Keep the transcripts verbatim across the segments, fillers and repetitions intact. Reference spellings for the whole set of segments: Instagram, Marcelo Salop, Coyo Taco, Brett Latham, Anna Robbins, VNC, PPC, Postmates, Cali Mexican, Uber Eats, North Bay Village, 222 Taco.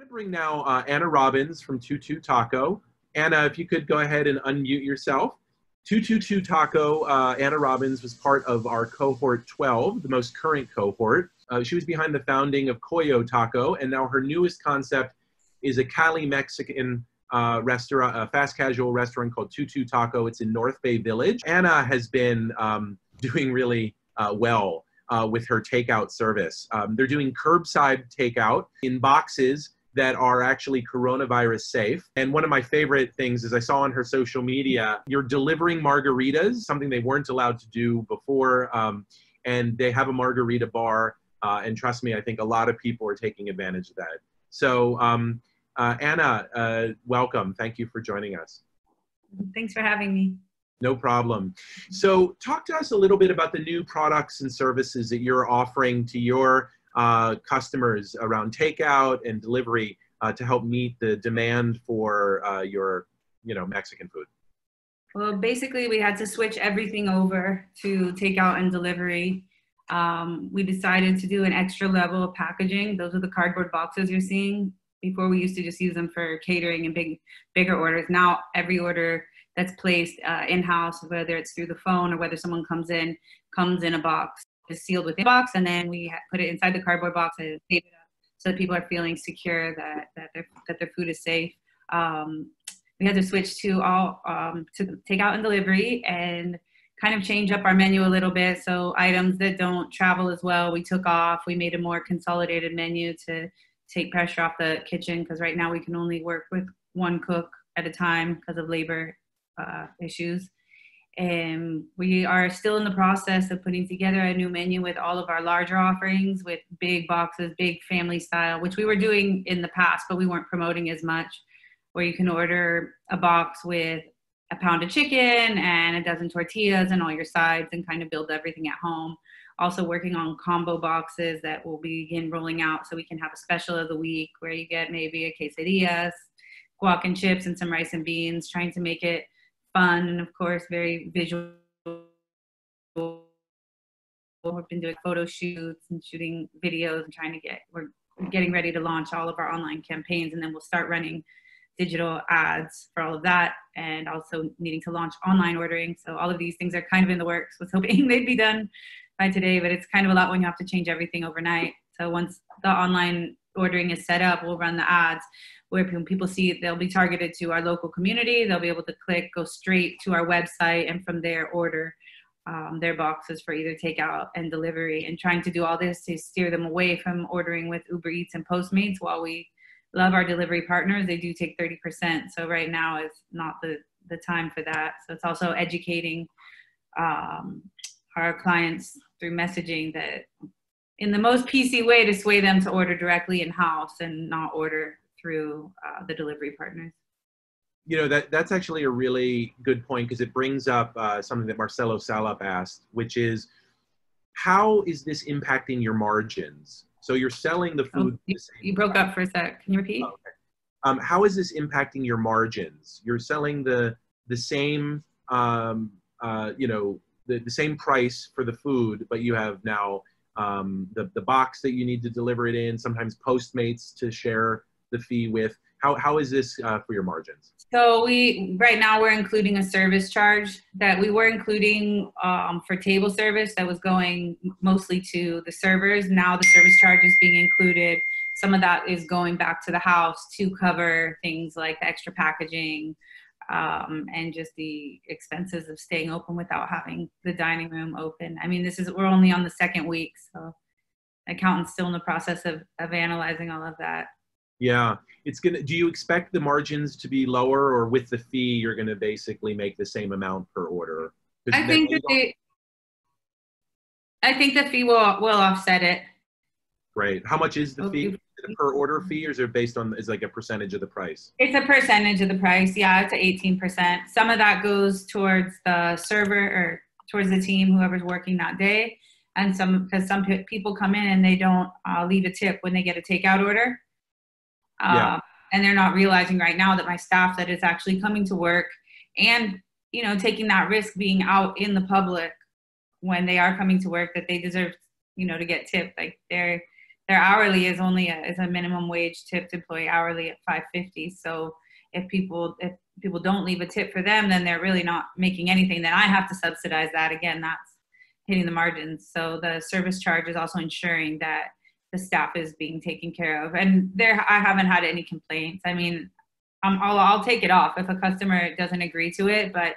want to bring now uh, Anna Robbins from two twenty-two Taco. Anna, if you could go ahead and unmute yourself. two twenty-two Taco, uh, Anna Robbins was part of our cohort twelve, the most current cohort. Uh, she was behind the founding of Coyo Taco, and now her newest concept is a Cali Mexican uh, restaurant, a fast casual restaurant called two twenty-two Taco. It's in North Bay Village. Anna has been um, doing really uh, well uh, with her takeout service. Um, they're doing curbside takeout in boxes that are actually coronavirus safe. And one of my favorite things is I saw on her social media, you're delivering margaritas, something they weren't allowed to do before. Um, and they have a margarita bar. Uh, and trust me, I think a lot of people are taking advantage of that. So um, uh, Anna, uh, welcome. Thank you for joining us. Thanks for having me. No problem. So talk to us a little bit about the new products and services that you're offering to your uh, customers around takeout and delivery uh, to help meet the demand for uh, your, you know, Mexican food. Well, basically we had to switch everything over to takeout and delivery. Um, we decided to do an extra level of packaging. Those are the cardboard boxes you're seeing. Before we used to just use them for catering and big, bigger orders. Now every order that's placed uh, in-house, whether it's through the phone or whether someone comes in, comes in a box, is sealed within a box, and then we put it inside the cardboard box and tape it up so that people are feeling secure that, that, their, that their food is safe. Um, we had to switch to all um, to takeout and delivery and kind of change up our menu a little bit. So items that don't travel as well, we took off. We made a more consolidated menu to take pressure off the kitchen, because right now we can only work with one cook at a time because of labor uh, issues. And we are still in the process of putting together a new menu with all of our larger offerings, with big boxes, big family style, which we were doing in the past, but we weren't promoting as much, where you can order a box with a pound of chicken and a dozen tortillas and all your sides and kind of build everything at home. Also working on combo boxes that will begin rolling out, so we can have a special of the week where you get maybe a quesadillas, guac and chips, and some rice and beans, trying to make it fun and, of course, very visual. We've been doing photo shoots and shooting videos and trying to get, we're getting ready to launch all of our online campaigns, and then we'll start running digital ads for all of that, and also needing to launch online ordering. So all of these things are kind of in the works. Was hoping they'd be done by today, but it's kind of a lot when you have to change everything overnight. So once the online ordering is set up, we'll run the ads where when people see it, they'll be targeted to our local community. They'll be able to click, go straight to our website, and from there order um, their boxes for either takeout and delivery, and trying to do all this to steer them away from ordering with Uber Eats and Postmates. While we love our delivery partners, they do take thirty percent. So right now is not the, the time for that. So it's also educating um, our clients through messaging that in the most P C way to sway them to order directly in-house and not order through uh, the delivery partners. You know, that, that's actually a really good point, because it brings up uh, something that Marcelo Salop asked, which is, how is this impacting your margins? So you're selling the food. Oh, you, the you broke up for a sec. Can you repeat? Oh, okay. Um, how is this impacting your margins? You're selling the the same, um, uh, you know, the, the same price for the food, but you have now um, the the box that you need to deliver it in. Sometimes Postmates to share the fee with. How how is this uh, for your margins? So we right now we're including a service charge that we were including um, for table service that was going mostly to the servers. Now the service charge is being included. Some of that is going back to the house to cover things like the extra packaging um, and just the expenses of staying open without having the dining room open. I mean, this is we're only on the second week, so accountant's still in the process of, of analyzing all of that. Yeah, it's gonna. Do you expect the margins to be lower, or with the fee, you're gonna basically make the same amount per order? I think that they, I think the fee will will offset it. Great. How much is the fee? Is it a per order fee, or is it based on is like a percentage of the price? It's a percentage of the price. Yeah, it's eighteen percent. Some of that goes towards the server or towards the team, whoever's working that day, and some because some people come in and they don't uh, leave a tip when they get a takeout order. Yeah. Uh, and they're not realizing right now that my staff that is actually coming to work and, you know, taking that risk being out in the public when they are coming to work, that they deserve, you know, to get tipped. Like they're, their hourly is only a, is a minimum wage tipped employee hourly at five fifty. So if people, if people don't leave a tip for them, then they're really not making anything. Then I have to subsidize that. Again, that's hitting the margins. So the service charge is also ensuring that the staff is being taken care of. And there, I haven't had any complaints. I mean, um, I'll, I'll take it off if a customer doesn't agree to it, but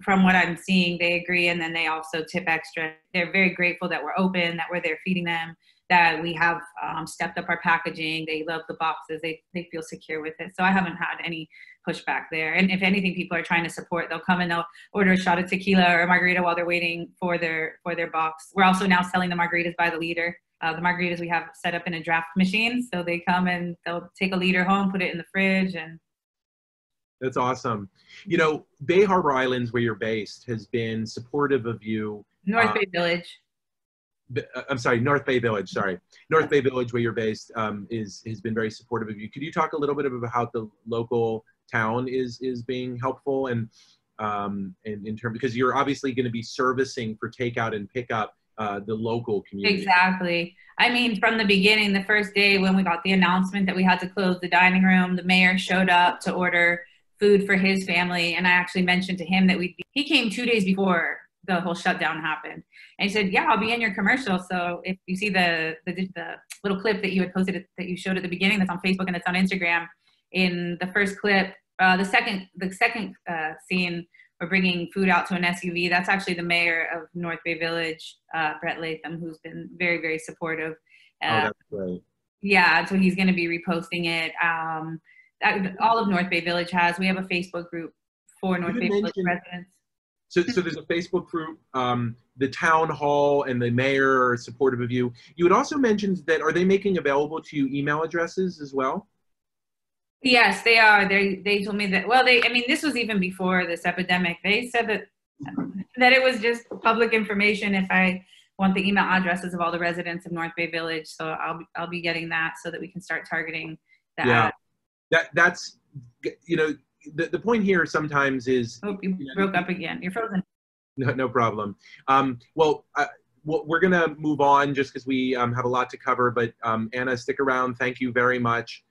from what I'm seeing, they agree. And then they also tip extra. They're very grateful that we're open, that we're there feeding them, that we have um, stepped up our packaging. They love the boxes. They, they feel secure with it. So I haven't had any pushback there. And if anything, people are trying to support. They'll come and they'll order a shot of tequila or a margarita while they're waiting for their, for their box. We're also now selling the margaritas by the liter. Uh, the margaritas we have set up in a draft machine. So they come and they'll take a liter home, put it in the fridge. And that's awesome. You know, Bay Harbor Islands, where you're based, has been supportive of you. North Bay um, Village. I'm sorry, North Bay Village, sorry. North Bay Village, where you're based, um, is, has been very supportive of you. Could you talk a little bit about how the local town is, is being helpful and, um, and in terms, because you're obviously going to be servicing for takeout and pickup uh, the local community. Exactly. I mean, from the beginning, the first day when we got the announcement that we had to close the dining room, the mayor showed up to order food for his family. And I actually mentioned to him that we'd be, he came two days before the whole shutdown happened. And he said, yeah, I'll be in your commercial. So if you see the, the, the little clip that you had posted, that you showed at the beginning, that's on Facebook and it's on Instagram. In the first clip, uh, the second, the second uh, scene, we're bringing food out to an S U V. That's actually the mayor of North Bay Village, uh, Brett Latham, who's been very, very supportive. Uh, oh, that's great. Yeah, so he's gonna be reposting it. Um, that, all of North Bay Village has, we have a Facebook group for North Bay Village residents. So, so there's a Facebook group, um, the town hall and the mayor are supportive of you. You had also mentioned that, are they making available to you email addresses as well? Yes, they are. They, they told me that, well, they, I mean, this was even before this epidemic. They said that, that it was just public information if I want the email addresses of all the residents of North Bay Village. So I'll, I'll be getting that so that we can start targeting that. Yeah, that, that's, you know, The, the point here sometimes is... Oh, you, you know, broke up again. You're frozen. No, no problem. Um, well, uh, well, we're going to move on just because we um, have a lot to cover, but um, Anna, stick around. Thank you very much.